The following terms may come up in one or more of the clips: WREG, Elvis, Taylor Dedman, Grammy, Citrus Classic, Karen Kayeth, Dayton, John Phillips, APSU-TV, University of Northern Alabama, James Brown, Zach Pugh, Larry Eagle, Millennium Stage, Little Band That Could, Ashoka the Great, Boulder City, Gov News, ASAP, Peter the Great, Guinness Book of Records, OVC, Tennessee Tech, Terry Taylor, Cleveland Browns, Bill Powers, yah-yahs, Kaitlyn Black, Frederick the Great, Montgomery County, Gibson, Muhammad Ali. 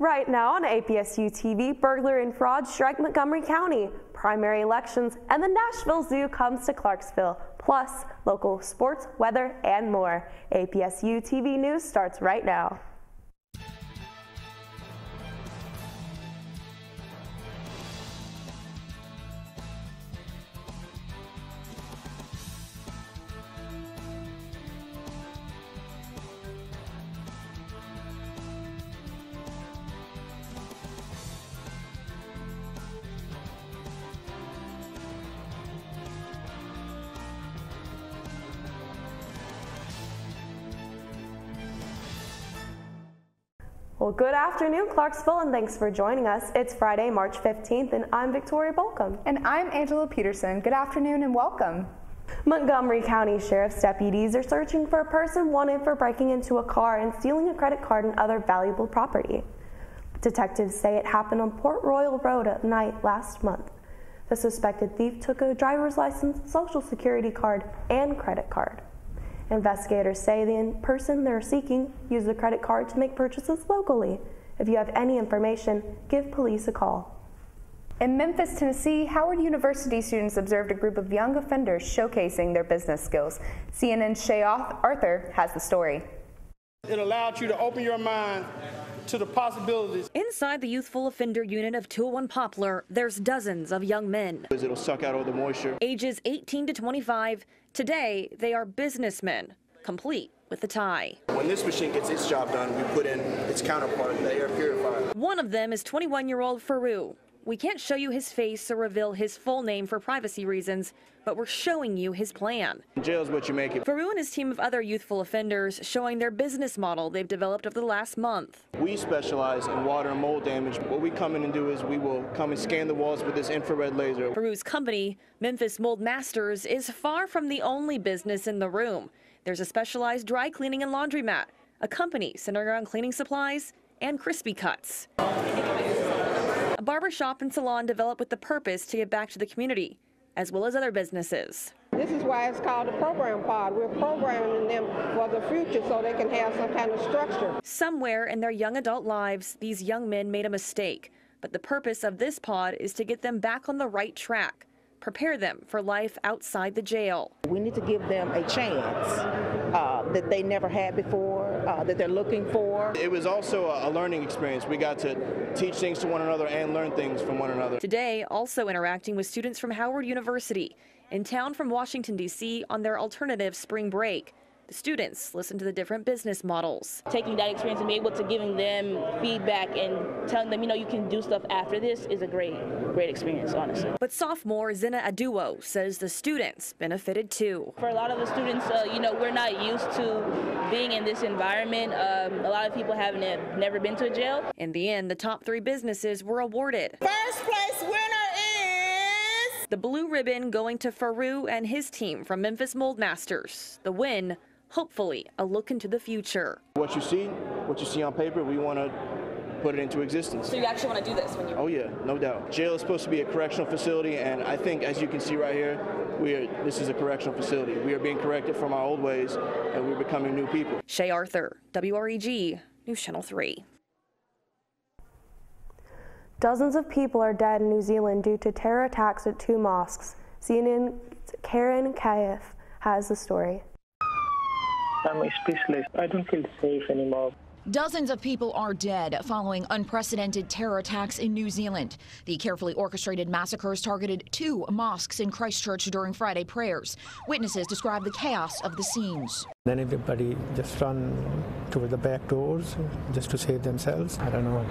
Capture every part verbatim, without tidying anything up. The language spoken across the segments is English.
Right now on A P S U T V, burglary and fraud strike Montgomery County, primary elections, and the Nashville Zoo comes to Clarksville, plus local sports, weather, and more. A P S U T V News starts right now. Well, good afternoon, Clarksville, and thanks for joining us. It's Friday, March fifteenth, and I'm Victoria Bolcom. And I'm Angela Peterson. Good afternoon and welcome. Montgomery County Sheriff's deputies are searching for a person wanted for breaking into a car and stealing a credit card and other valuable property. Detectives say it happened on Port Royal Road at night last month. The suspected thief took a driver's license, social security card, and credit card. Investigators say the person they're seeking used the credit card to make purchases locally. If you have any information, give police a call. In Memphis, Tennessee, Howard University students observed a group of young offenders showcasing their business skills. C N N's Shay Arthur has the story. It allowed you to open your mind to the possibilities. Inside the Youthful Offender Unit of two oh one Poplar, there's dozens of young men. It'll suck out all the moisture. Ages eighteen to twenty-five. Today, they are businessmen, complete with a tie. When this machine gets its job done, we put in its counterpart, the air purifier. One of them is twenty-one-year-old Faru. We can't show you his face or reveal his full name for privacy reasons, but we're showing you his plan. Jail's what you make it. Faru and his team of other youthful offenders showing their business model they've developed over the last month. We specialize in water and mold damage. What we come in and do is we will come and scan the walls with this infrared laser. Faru's company, Memphis Mold Masters, is far from the only business in the room. There's a specialized dry cleaning and laundromat, a company centering around cleaning supplies and crispy cuts. A barbershop and salon developed with the purpose to give back to the community, as well as other businesses. This is why it's called the program pod. We're programming them for the future so they can have some kind of structure. Somewhere in their young adult lives, these young men made a mistake, but the purpose of this pod is to get them back on the right track, prepare them for life outside the jail. We need to give them a chance uh, that they never had before. Uh, that they're looking for. It was also a, a learning experience. We got to teach things to one another and learn things from one another. Today, also interacting with students from Howard University, in town from Washington, D C, on their alternative spring break. The students listen to the different business models. Taking that experience and being able to giving them feedback and telling them, you know, you can do stuff after this is a great, great experience, honestly. But sophomore Zena Aduwo says the students benefited too. For a lot of the students, uh, you know, we're not used to being in this environment. Um, a lot of people haven't never been to a jail. In the end, the top three businesses were awarded. First place winner is the blue ribbon going to Faru and his team from Memphis Mold Masters. The win, hopefully, a look into the future. What you see, what you see on paper, we want to put it into existence. So you actually want to do this when you? Oh yeah, no doubt. Jail is supposed to be a correctional facility, and I think, as you can see right here, we are. This is a correctional facility. We are being corrected from our old ways, and we're becoming new people. Shay Arthur, W R E G, News Channel three. Dozens of people are dead in New Zealand due to terror attacks at two mosques. C N N's Karen Kayeth has the story. I'm speechless. I don't feel safe anymore. Dozens of people are dead following unprecedented terror attacks in New Zealand. The carefully orchestrated massacres targeted two mosques in Christchurch during Friday prayers. Witnesses describe the chaos of the scenes. Then everybody just run toward the back doors just to save themselves. I don't know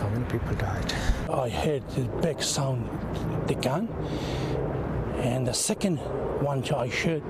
how many people died. I heard the big sound, the gun, and the second one I shot,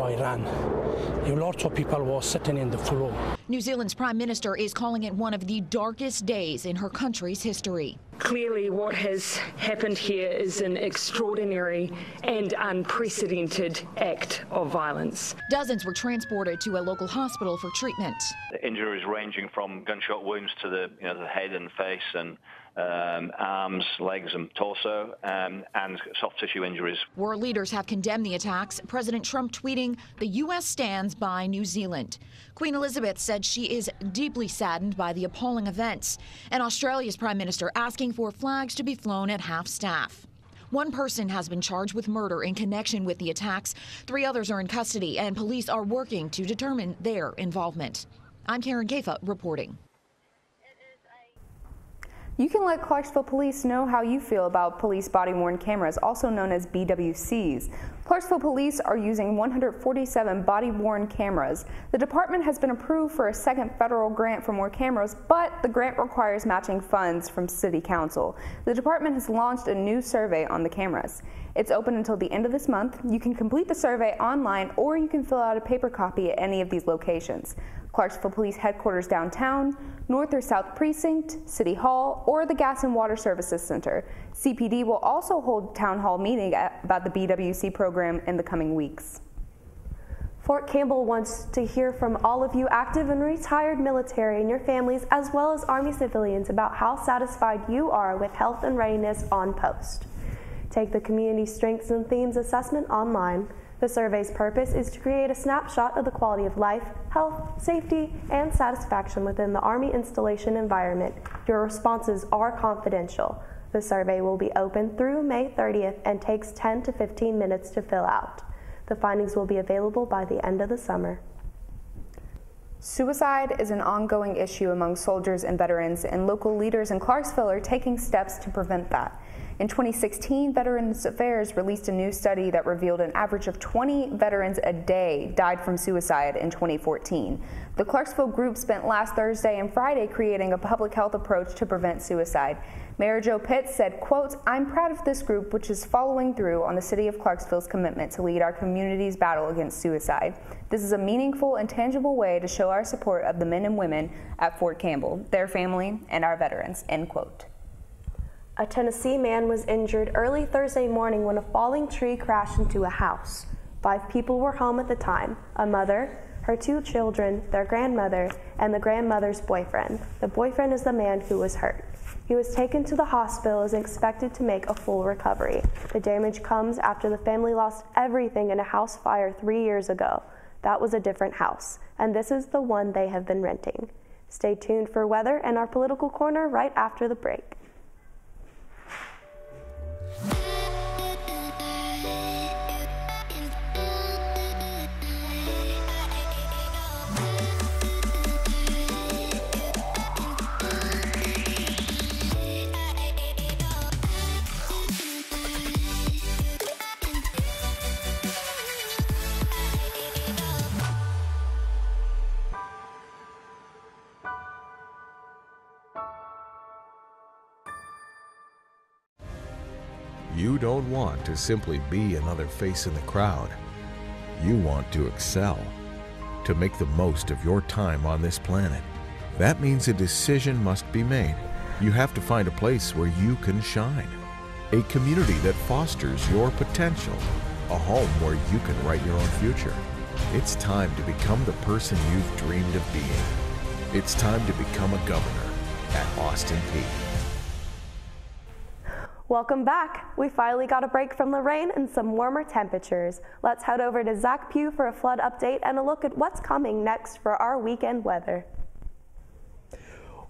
I ran. Lots of people were sitting in the floor. New Zealand's Prime Minister is calling it one of the darkest days in her country's history. Clearly what has happened here is an extraordinary and unprecedented act of violence. Dozens were transported to a local hospital for treatment. The injuries ranging from gunshot wounds to the, you know, the head and face and um, arms, legs and torso, um, and soft tissue injuries. World leaders have condemned the attacks, President Trump tweeting, "The U S stands by New Zealand." Queen Elizabeth said she is deeply saddened by the appalling events, and Australia's Prime Minister asking for flags to be flown at half-staff. One person has been charged with murder in connection with the attacks. Three others are in custody, and police are working to determine their involvement. I'm Karen Kayeth reporting. You can let Clarksville Police know how you feel about police body-worn cameras, also known as B W Cs. Clarksville Police are using one hundred forty-seven body-worn cameras. The department has been approved for a second federal grant for more cameras, but the grant requires matching funds from City Council. The department has launched a new survey on the cameras. It's open until the end of this month. You can complete the survey online, or you can fill out a paper copy at any of these locations: Clarksville Police Headquarters downtown, North or South Precinct, City Hall, or the Gas and Water Services Center. C P D will also hold a town hall meeting about the B W C program in the coming weeks. Fort Campbell wants to hear from all of you active and retired military and your families, as well as Army civilians, about how satisfied you are with health and readiness on post. Take the Community Strengths and Themes assessment online. The survey's purpose is to create a snapshot of the quality of life, health, safety, and satisfaction within the Army installation environment. Your responses are confidential. The survey will be open through May thirtieth and takes ten to fifteen minutes to fill out. The findings will be available by the end of the summer. Suicide is an ongoing issue among soldiers and veterans, and local leaders in Clarksville are taking steps to prevent that. In twenty sixteen, Veterans Affairs released a new study that revealed an average of twenty veterans a day died from suicide in twenty fourteen. The Clarksville group spent last Thursday and Friday creating a public health approach to prevent suicide. Mayor Joe Pitts said, quote, "I'm proud of this group, which is following through on the City of Clarksville's commitment to lead our community's battle against suicide. This is a meaningful and tangible way to show our support of the men and women at Fort Campbell, their family, and our veterans," end quote. A Tennessee man was injured early Thursday morning when a falling tree crashed into a house. Five people were home at the time: a mother, her two children, their grandmother, and the grandmother's boyfriend. The boyfriend is the man who was hurt. He was taken to the hospital and is expected to make a full recovery. The damage comes after the family lost everything in a house fire three years ago. That was a different house, and this is the one they have been renting. Stay tuned for weather and our political corner right after the break. You don't want to simply be another face in the crowd. You want to excel, to make the most of your time on this planet. That means a decision must be made. You have to find a place where you can shine, a community that fosters your potential, a home where you can write your own future. It's time to become the person you've dreamed of being. It's time to become a governor at Austin Peay. Welcome back. We finally got a break from the rain and some warmer temperatures. Let's head over to Zach Pugh for a flood update and a look at what's coming next for our weekend weather.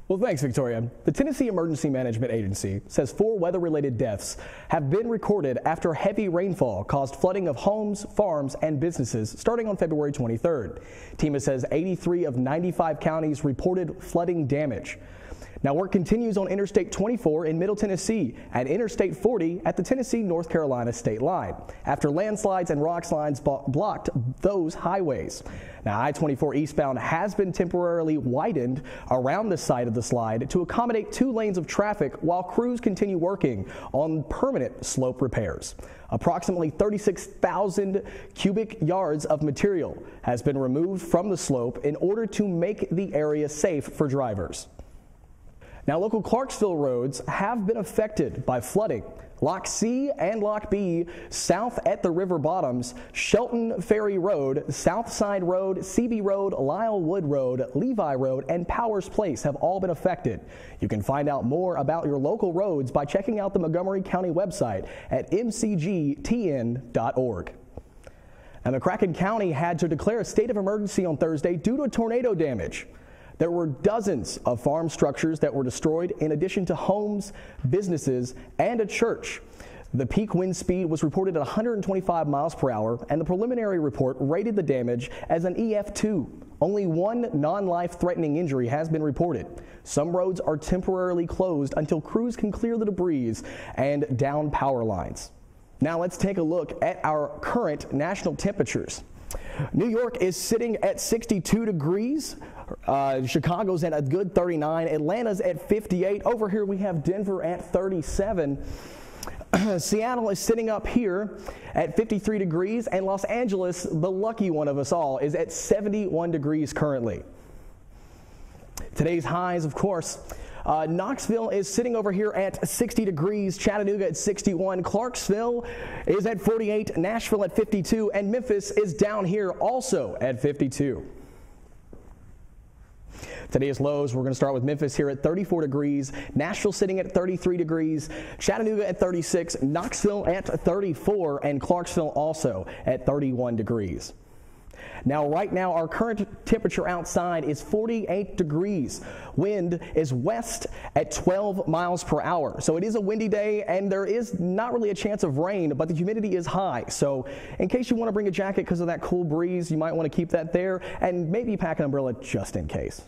Well, thanks, Victoria. The Tennessee Emergency Management Agency says four weather-related deaths have been recorded after heavy rainfall caused flooding of homes, farms, and businesses starting on February twenty-third. FEMA says eighty-three of ninety-five counties reported flooding damage. Now, work continues on Interstate twenty-four in Middle Tennessee and Interstate forty at the Tennessee-North Carolina state line after landslides and rock slides blocked those highways. Now, I twenty-four eastbound has been temporarily widened around the site of the slide to accommodate two lanes of traffic while crews continue working on permanent slope repairs. Approximately thirty-six thousand cubic yards of material has been removed from the slope in order to make the area safe for drivers. Now, local Clarksville roads have been affected by flooding. Lock C and Lock B, south at the river bottoms, Shelton Ferry Road, Southside Road, Seabee Road, Lyle Wood Road, Levi Road, and Powers Place have all been affected. You can find out more about your local roads by checking out the Montgomery County website at m c g t n dot org. And McCracken County had to declare a state of emergency on Thursday due to tornado damage. There were dozens of farm structures that were destroyed, in addition to homes, businesses, and a church. The peak wind speed was reported at one hundred twenty-five miles per hour, and the preliminary report rated the damage as an E F two. Only one non-life-threatening injury has been reported. Some roads are temporarily closed until crews can clear the debris and down power lines. Now let's take a look at our current national temperatures. New York is sitting at sixty-two degrees. Uh, Chicago's at a good thirty-nine. Atlanta's at fifty-eight. Over here we have Denver at thirty-seven. Seattle is sitting up here at fifty-three degrees. And Los Angeles, the lucky one of us all, is at seventy-one degrees currently. Today's highs, of course. Uh, Knoxville is sitting over here at sixty degrees, Chattanooga at sixty-one, Clarksville is at forty-eight, Nashville at fifty-two, and Memphis is down here also at fifty-two. Today's lows, we're going to start with Memphis here at thirty-four degrees, Nashville sitting at thirty-three degrees, Chattanooga at thirty-six, Knoxville at thirty-four, and Clarksville also at thirty-one degrees. Now, right now, our current temperature outside is forty-eight degrees. Wind is west at twelve miles per hour. So it is a windy day, and there is not really a chance of rain, but the humidity is high. So in case you want to bring a jacket because of that cool breeze, you might want to keep that there and maybe pack an umbrella just in case.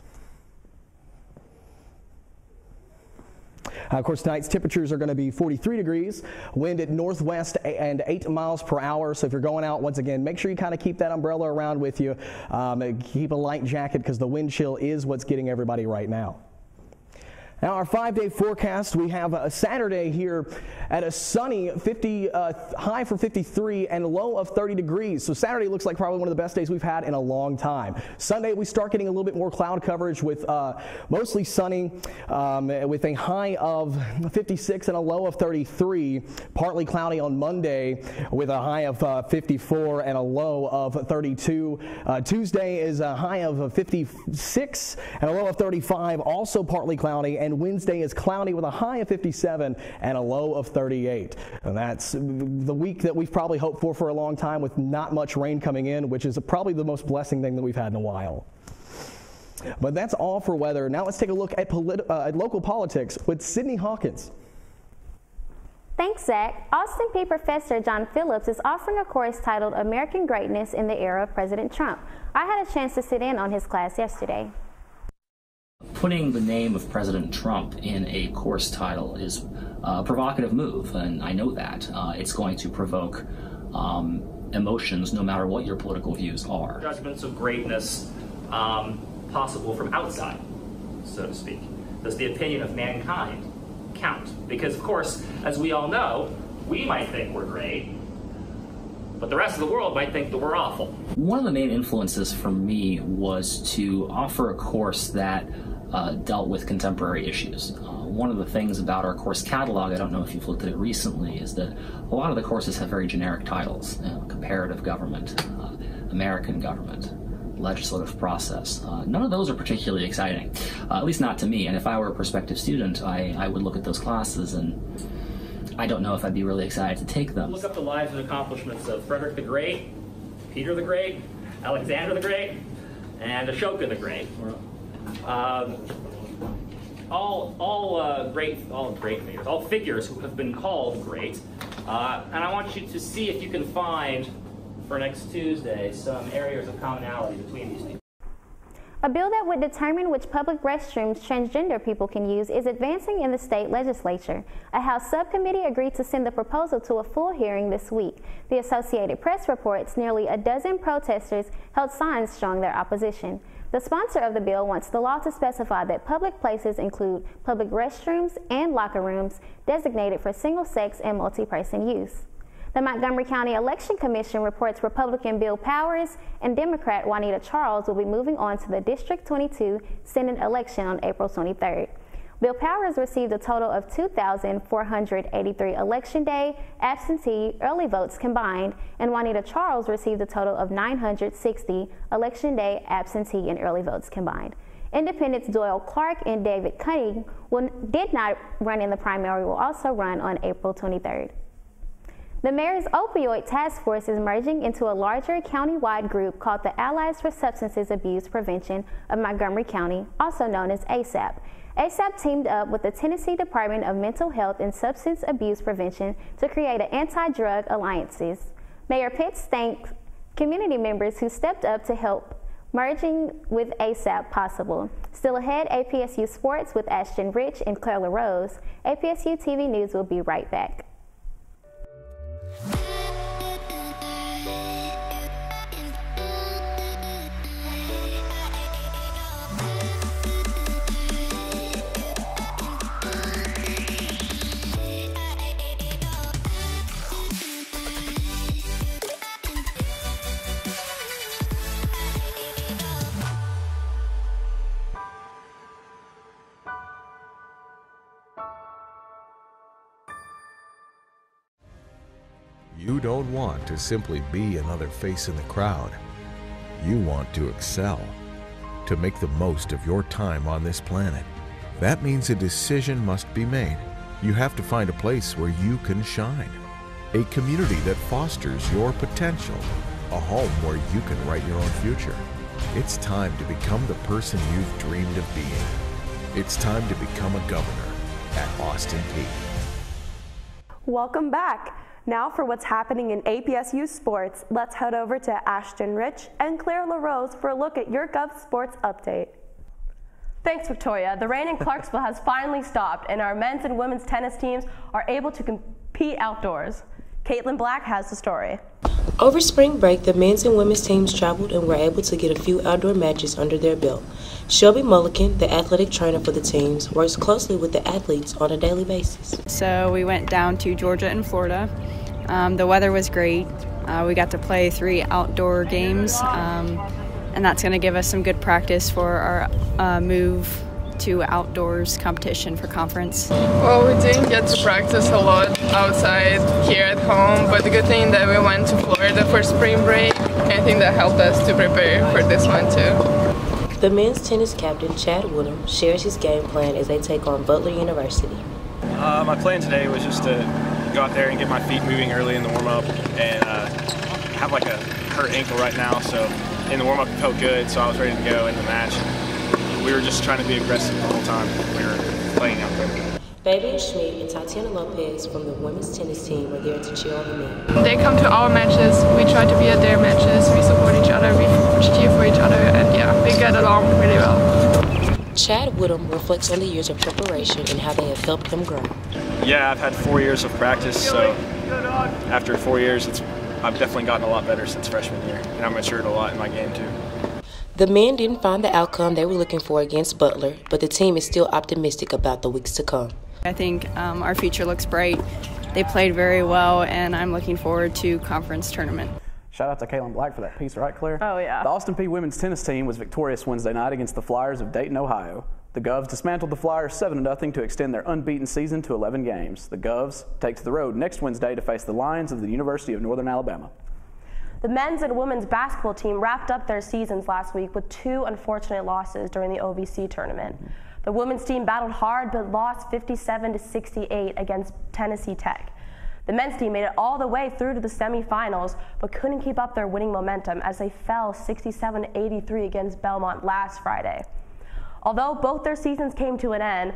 Uh, of course, tonight's temperatures are going to be forty-three degrees, wind at northwest and eight miles per hour. So if you're going out, once again, make sure you kind of keep that umbrella around with you. Um, keep a light jacket because the wind chill is what's getting everybody right now. Now, our five-day forecast, we have a Saturday here at a sunny fifty, uh, high for fifty-three and a low of thirty degrees. So Saturday looks like probably one of the best days we've had in a long time. Sunday, we start getting a little bit more cloud coverage with uh, mostly sunny um, with a high of fifty-six and a low of thirty-three. Partly cloudy on Monday with a high of uh, fifty-four and a low of thirty-two. Uh, Tuesday is a high of fifty-six and a low of thirty-five, also partly cloudy. And Wednesday is cloudy with a high of fifty-seven and a low of thirty-eight. And that's the week that we've probably hoped for for a long time, with not much rain coming in, which is probably the most blessing thing that we've had in a while. But that's all for weather. Now let's take a look at, politi uh, at local politics with Sydney Hawkins. Thanks, Zach. Austin Peay Professor John Phillips is offering a course titled American Greatness in the Era of President Trump. I had a chance to sit in on his class yesterday. Putting the name of President Trump in a course title is a provocative move, and I know that. Uh, it's going to provoke um, emotions no matter what your political views are. Judgments of greatness um, possible from outside, so to speak. Does the opinion of mankind count? Because, of course, as we all know, we might think we're great, but the rest of the world might think that we're awful. One of the main influences for me was to offer a course that uh, dealt with contemporary issues. Uh, one of the things about our course catalog, I don't know if you've looked at it recently, is that a lot of the courses have very generic titles. You know, comparative government, uh, American government, legislative process. Uh, none of those are particularly exciting, uh, at least not to me. And if I were a prospective student, I, I would look at those classes and I don't know if I'd be really excited to take them. Look up the lives and accomplishments of Frederick the Great, Peter the Great, Alexander the Great, and Ashoka the Great. Um, all all uh, great, all great figures, all figures who have been called great. Uh, and I want you to see if you can find for next Tuesday some areas of commonality between these people. A bill that would determine which public restrooms transgender people can use is advancing in the state legislature. A House subcommittee agreed to send the proposal to a full hearing this week. The Associated Press reports nearly a dozen protesters held signs showing their opposition. The sponsor of the bill wants the law to specify that public places include public restrooms and locker rooms designated for single-sex and multi-person use. The Montgomery County Election Commission reports Republican Bill Powers and Democrat Juanita Charles will be moving on to the District twenty-two Senate election on April twenty-third. Bill Powers received a total of two thousand four hundred eighty-three election day absentee early votes combined, and Juanita Charles received a total of nine hundred sixty election day absentee and early votes combined. Independents Doyle Clark and David Cunningham, who did not run in the primary, will also run on April twenty-third. The mayor's opioid task force is merging into a larger county-wide group called the Allies for Substance Abuse Prevention of Montgomery County, also known as ASAP. ASAP teamed up with the Tennessee Department of Mental Health and Substance Abuse Prevention to create an anti-drug alliances. Mayor Pitts thanked community members who stepped up to help merging with ASAP possible. Still ahead, A P S U Sports with Ashton Rich and Claire LaRose. A P S U T V News will be right back. You don't want to simply be another face in the crowd. You want to excel, to make the most of your time on this planet. That means a decision must be made. You have to find a place where you can shine, a community that fosters your potential, a home where you can write your own future. It's time to become the person you've dreamed of being. It's time to become a governor at Austin Peay. Welcome back. Now for what's happening in A P S U sports, let's head over to Ashton Rich and Claire LaRose for a look at your Gov Sports update. Thanks, Victoria. The rain in Clarksville has finally stopped, and our men's and women's tennis teams are able to compete outdoors. Kaitlyn Black has the story. Over spring break, the men's and women's teams traveled and were able to get a few outdoor matches under their belt. Shelby Mulligan, the athletic trainer for the teams, works closely with the athletes on a daily basis. So we went down to Georgia and Florida. Um, the weather was great. Uh, we got to play three outdoor games, um, and that's going to give us some good practice for our uh, move to outdoors competition for conference. Well, we didn't get to practice a lot outside here at home, but the good thing that we went to Florida for spring break, I think that helped us to prepare for this one too. The men's tennis captain, Chad Woodham, shares his game plan as they take on Butler University. Uh, my plan today was just to go out there and get my feet moving early in the warm-up, and uh, I have like a hurt ankle right now, so in the warm-up it felt good, so I was ready to go in the match. We were just trying to be aggressive the whole time we were playing out there. Baby Schmidt and Tatiana Lopez from the women's tennis team were there to cheer on the men. They come to our matches, we try to be at their matches, we support each other, we cheer for each other, and yeah, we get along really well. Chad Woodham reflects on the years of preparation and how they have helped him grow. Yeah, I've had four years of practice, so after four years, it's, I've definitely gotten a lot better since freshman year, and I've matured a lot in my game too. The men didn't find the outcome they were looking for against Butler, but the team is still optimistic about the weeks to come. I think um, our future looks bright. They played very well, and I'm looking forward to conference tournament. Shout out to Kaitlyn Black for that piece, right, Claire? Oh, yeah. The Austin Peay women's tennis team was victorious Wednesday night against the Flyers of Dayton, Ohio. The Govs dismantled the Flyers seven to nothing to extend their unbeaten season to eleven games. The Govs take to the road next Wednesday to face the Lions of the University of Northern Alabama. The men's and women's basketball team wrapped up their seasons last week with two unfortunate losses during the O V C tournament. The women's team battled hard but lost fifty-seven to sixty-eight against Tennessee Tech. The men's team made it all the way through to the semifinals but couldn't keep up their winning momentum as they fell sixty-seven to eighty-three against Belmont last Friday. Although both their seasons came to an end,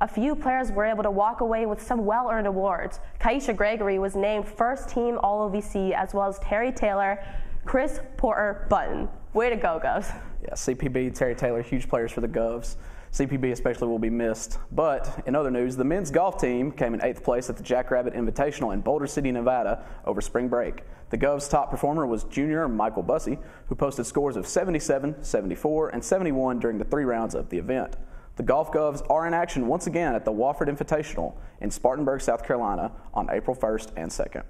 a few players were able to walk away with some well-earned awards. Ka'Isha Gregory was named first team All O V C, as well as Terry Taylor, Chris Porter Button. Way to go, Govs. Yeah, C P B, Terry Taylor, huge players for the Govs. C P B especially will be missed. But in other news, the men's golf team came in eighth place at the Jackrabbit Invitational in Boulder City, Nevada over spring break. The Govs' top performer was junior Michael Bussey, who posted scores of seventy-seven, seventy-four, and seventy-one during the three rounds of the event. The Golf Govs are in action once again at the Wofford Invitational in Spartanburg, South Carolina on April first and second.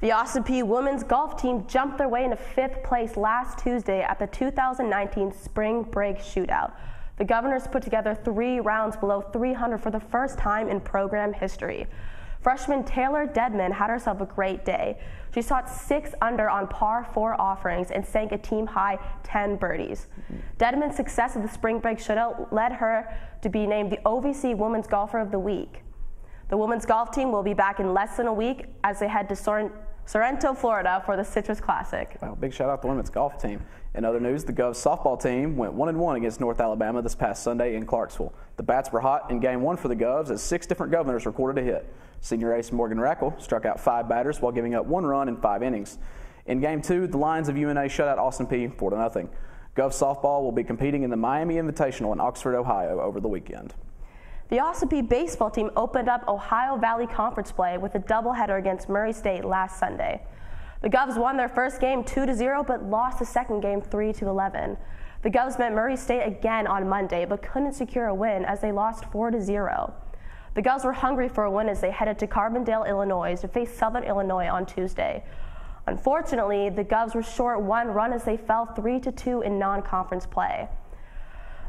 The Austin Peay women's golf team jumped their way into fifth place last Tuesday at the two thousand nineteen Spring Break Shootout. The Governors put together three rounds below three hundred for the first time in program history. Freshman Taylor Dedman had herself a great day. She shot six under on par four offerings and sank a team-high ten birdies. Dedman's success at the spring break shootout led her to be named the O V C Women's Golfer of the Week. The women's golf team will be back in less than a week as they head to Sorrento, Florida for the Citrus Classic. Well, big shout out to the women's golf team. In other news, the Gov's softball team went one and one against North Alabama this past Sunday in Clarksville. The bats were hot in game one for the Govs as six different Governors recorded a hit. Senior ace Morgan Rackel struck out five batters while giving up one run in five innings. In game two, the Lions of U N A shut out Austin Peay four to nothing. Gov softball will be competing in the Miami Invitational in Oxford, Ohio over the weekend. The ASAP baseball team opened up Ohio Valley Conference play with a doubleheader against Murray State last Sunday. The Govs won their first game two to zero but lost the second game three to eleven. The Govs met Murray State again on Monday but couldn't secure a win as they lost four to zero. The Govs were hungry for a win as they headed to Carbondale, Illinois to face Southern Illinois on Tuesday. Unfortunately, the Govs were short one run as they fell three to two in non-conference play.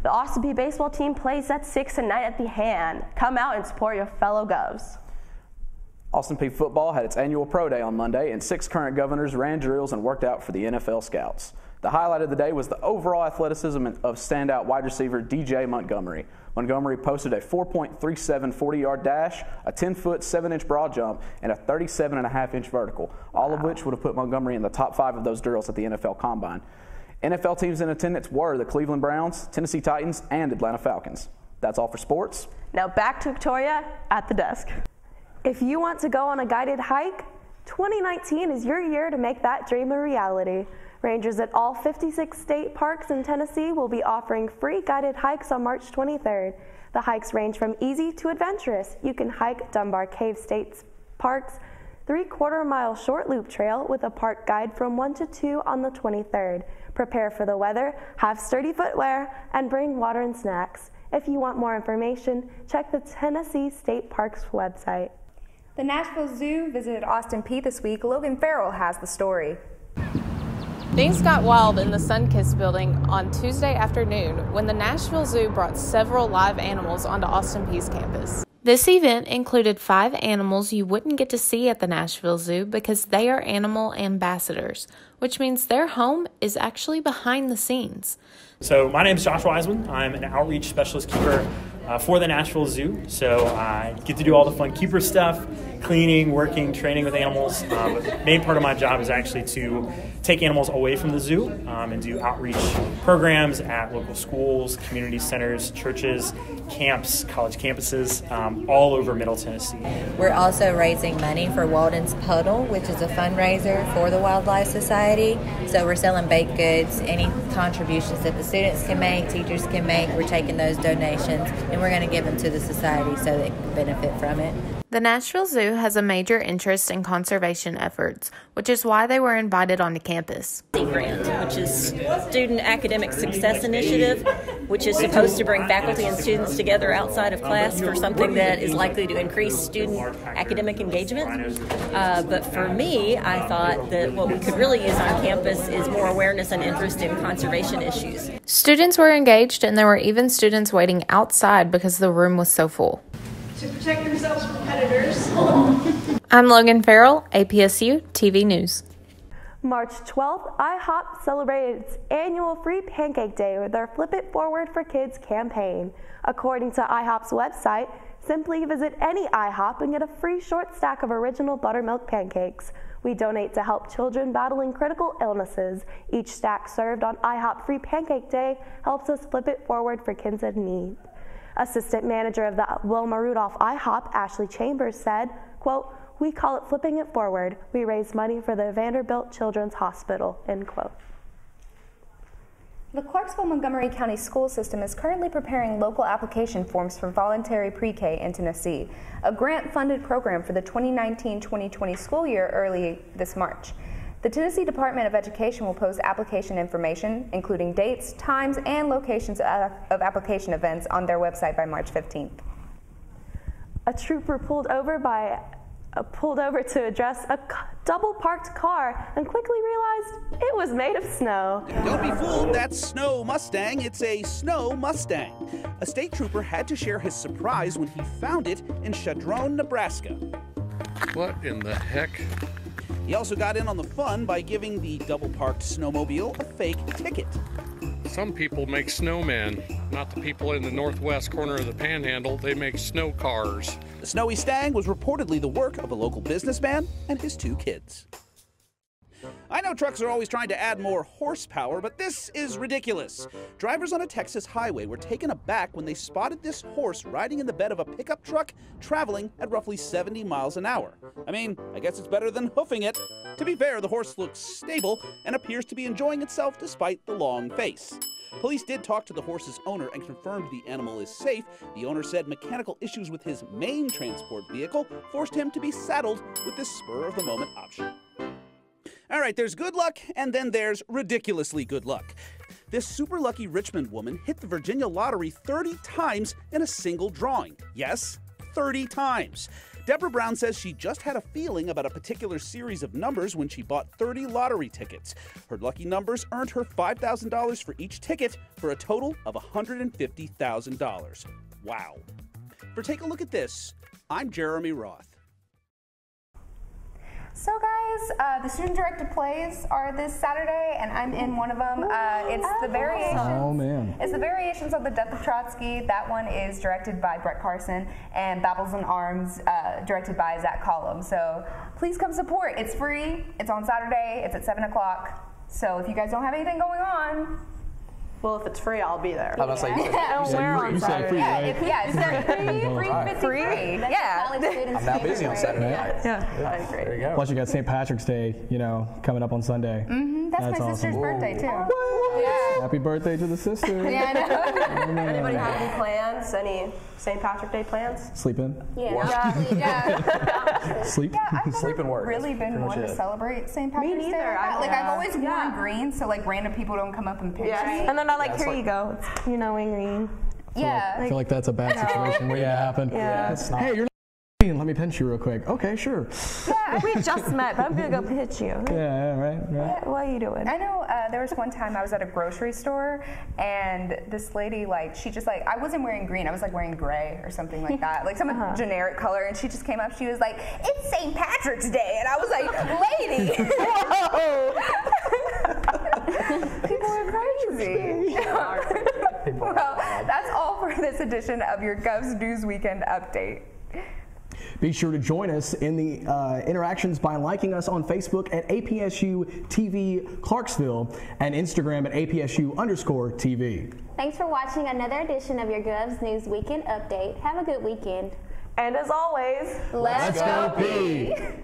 The Austin Peay baseball team plays at six tonight at the Hand. Come out and support your fellow Govs. Austin Peay football had its annual pro day on Monday, and six current Governors ran drills and worked out for the N F L scouts. The highlight of the day was the overall athleticism of standout wide receiver D J Montgomery. Montgomery posted a four point three seven forty-yard dash, a ten-foot, seven-inch broad jump, and a thirty-seven and a half inch vertical, all wow. of which would have put Montgomery in the top five of those drills at the N F L Combine. N F L teams in attendance were the Cleveland Browns, Tennessee Titans, and Atlanta Falcons. That's all for sports. Now back to Victoria at the desk. If you want to go on a guided hike, twenty nineteen is your year to make that dream a reality. Rangers at all fifty-six state parks in Tennessee will be offering free guided hikes on March twenty-third. The hikes range from easy to adventurous. You can hike Dunbar Cave State Park's three-quarter mile short loop trail with a park guide from one to two on the twenty-third. Prepare for the weather, have sturdy footwear, and bring water and snacks. If you want more information, check the Tennessee State Parks website. The Nashville Zoo visited Austin Peay this week. Logan Ferrell has the story. Things got wild in the Sunkist building on Tuesday afternoon when the Nashville Zoo brought several live animals onto Austin Peay's campus. This event included five animals you wouldn't get to see at the Nashville Zoo because they are animal ambassadors, which means their home is actually behind the scenes. So my name is Josh Wiseman. I'm an outreach specialist keeper uh, for the Nashville Zoo. So I get to do all the fun keeper stuff, cleaning, working, training with animals. Um, but the main part of my job is actually to take animals away from the zoo um, and do outreach programs at local schools, community centers, churches, camps, college campuses, um, all over Middle Tennessee. We're also raising money for Walden's Puddle, which is a fundraiser for the Wildlife Society. So we're selling baked goods, any contributions that the students can make, teachers can make. We're taking those donations and we're going to give them to the society so they can benefit from it. The Nashville Zoo has a major interest in conservation efforts, which is why they were invited onto campus. The grant, which is Student Academic Success Initiative, which is supposed to bring faculty and students together outside of class for something that is likely to increase student academic engagement. Uh, but for me, I thought that what we could really use on campus is more awareness and interest in conservation issues. Students were engaged, and there were even students waiting outside because the room was so full. To protect themselves from predators. I'm Logan Ferrell, A P S U T V News. March twelfth, IHOP celebrated its annual Free Pancake Day with their Flip It Forward for Kids campaign. According to IHOP's website, simply visit any IHOP and get a free short stack of original buttermilk pancakes. We donate to help children battling critical illnesses. Each stack served on IHOP Free Pancake Day helps us flip it forward for kids in need. Assistant Manager of the Wilma Rudolph IHOP, Ashley Chambers, said, quote, "We call it flipping it forward. We raise money for the Vanderbilt Children's Hospital," end quote. The Clarksville-Montgomery County school system is currently preparing local application forms for voluntary pre-K in Tennessee, a grant-funded program for the twenty nineteen twenty twenty school year early this March. The Tennessee Department of Education will post application information, including dates, times, and locations of application events on their website by March fifteenth. A trooper pulled over by pulled over to address a double-parked car and quickly realized it was made of snow. Don't be fooled, that's Snow Mustang. It's a Snow Mustang. A state trooper had to share his surprise when he found it in Chadron, Nebraska. What in the heck? He also got in on the fun by giving the double-parked snowmobile a fake ticket. Some people make snowmen, not the people in the northwest corner of the panhandle. They make snow cars. The snowy stang was reportedly the work of a local businessman and his two kids. I know trucks are always trying to add more horsepower, but this is ridiculous. Drivers on a Texas highway were taken aback when they spotted this horse riding in the bed of a pickup truck traveling at roughly seventy miles an hour. I mean, I guess it's better than hoofing it. To be fair, the horse looks stable and appears to be enjoying itself despite the long face. Police did talk to the horse's owner and confirmed the animal is safe. The owner said mechanical issues with his main transport vehicle forced him to be saddled with this spur-of-the-moment option. All right, there's good luck, and then there's ridiculously good luck. This super lucky Richmond woman hit the Virginia lottery thirty times in a single drawing. Yes, thirty times. Deborah Brown says she just had a feeling about a particular series of numbers when she bought thirty lottery tickets. Her lucky numbers earned her five thousand dollars for each ticket for a total of one hundred fifty thousand dollars. Wow. For Take a Look at This, I'm Jeremy Roth. So guys, uh, the student-directed plays are this Saturday, and I'm in one of them. Uh, it's the variations. Oh man! It's the variations of the Death of Trotsky. That one is directed by Brett Carson, and Battles in Arms, uh, directed by Zach Collum. So please come support. It's free. It's on Saturday. It's at seven o'clock. So if you guys don't have anything going on, well, if it's free, I'll be there. I was like, you said free, right? Yeah, it's free, free, right. free, free. Yeah. I'm not busy on Saturday night. Yeah, yeah. yeah. I agree. There you go. Plus, you got Saint Patrick's Day, you know, coming up on Sunday. Mm-hmm. That's, That's my awesome. sister's Whoa. birthday, too. What? Yeah. Happy birthday to the sister. Yeah, I know. Anybody have any plans? Any Saint Patrick's Day plans? Sleep in. Yeah. Work. Yeah. yeah. Sleep. Yeah, I've Sleep and work. Really been one to celebrate Saint Patrick's Day. Me neither. Like, I've always worn green, so like random people don't come up and picture me. And then Like, yeah, here like, you go, it's, you know, Ingrid. Yeah. Like, I feel like that's a bad situation where that happened. Yeah. It's not. Hey, you're not green. Let me pinch you real quick. Okay, sure. Yeah, we just met, but I'm going to go pinch you. Yeah, yeah right, right. Yeah, what are you doing? I know uh, there was one time I was at a grocery store, and this lady, like, she just, like, I wasn't wearing green. I was, like, wearing gray or something like that. Like, some uh-huh. generic color, and she just came up. She was like, it's Saint Patrick's Day. And I was like, lady. Whoa. People are crazy. Well, that's all for this edition of your Gov's News Weekend Update. Be sure to join us in the uh, interactions by liking us on Facebook at A P S U T V Clarksville and Instagram at A P S U underscore T V. Thanks for watching another edition of your Gov's News Weekend Update. Have a good weekend. And as always, let's, let's go Pee!